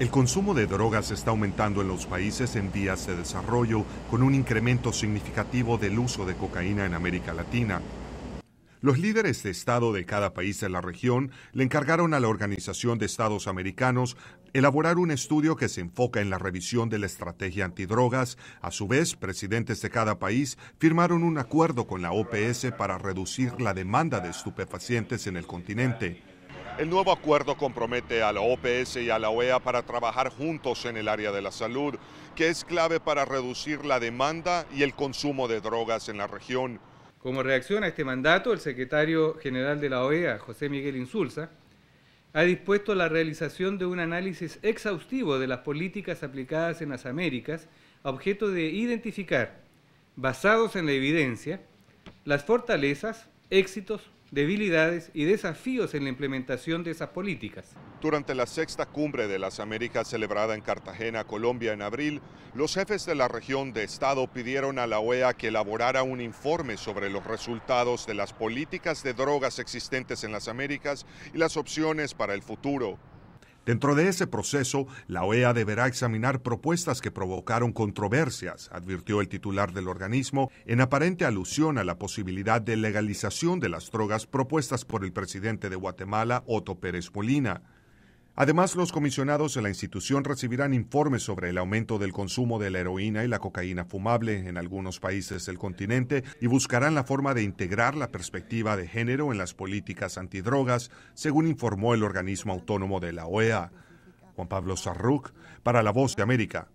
El consumo de drogas está aumentando en los países en vías de desarrollo, con un incremento significativo del uso de cocaína en América Latina. Los líderes de Estado de cada país de la región le encargaron a la Organización de Estados Americanos elaborar un estudio que se enfoca en la revisión de la estrategia antidrogas. A su vez, presidentes de cada país firmaron un acuerdo con la OPS para reducir la demanda de estupefacientes en el continente. El nuevo acuerdo compromete a la OPS y a la OEA para trabajar juntos en el área de la salud, que es clave para reducir la demanda y el consumo de drogas en la región. Como reacción a este mandato, el secretario general de la OEA, José Miguel Insulza, ha dispuesto la realización de un análisis exhaustivo de las políticas aplicadas en las Américas, a objeto de identificar, basados en la evidencia, las fortalezas, éxitos, debilidades y desafíos en la implementación de esas políticas. Durante la sexta cumbre de las Américas celebrada en Cartagena, Colombia, en abril, los jefes de la región de Estado pidieron a la OEA que elaborara un informe sobre los resultados de las políticas de drogas existentes en las Américas y las opciones para el futuro. Dentro de ese proceso, la OEA deberá examinar propuestas que provocaron controversias, advirtió el titular del organismo, en aparente alusión a la posibilidad de legalización de las drogas propuestas por el presidente de Guatemala, Otto Pérez Molina. Además, los comisionados de la institución recibirán informes sobre el aumento del consumo de la heroína y la cocaína fumable en algunos países del continente y buscarán la forma de integrar la perspectiva de género en las políticas antidrogas, según informó el organismo autónomo de la OEA. Juan Pablo Zarruk, para La Voz de América.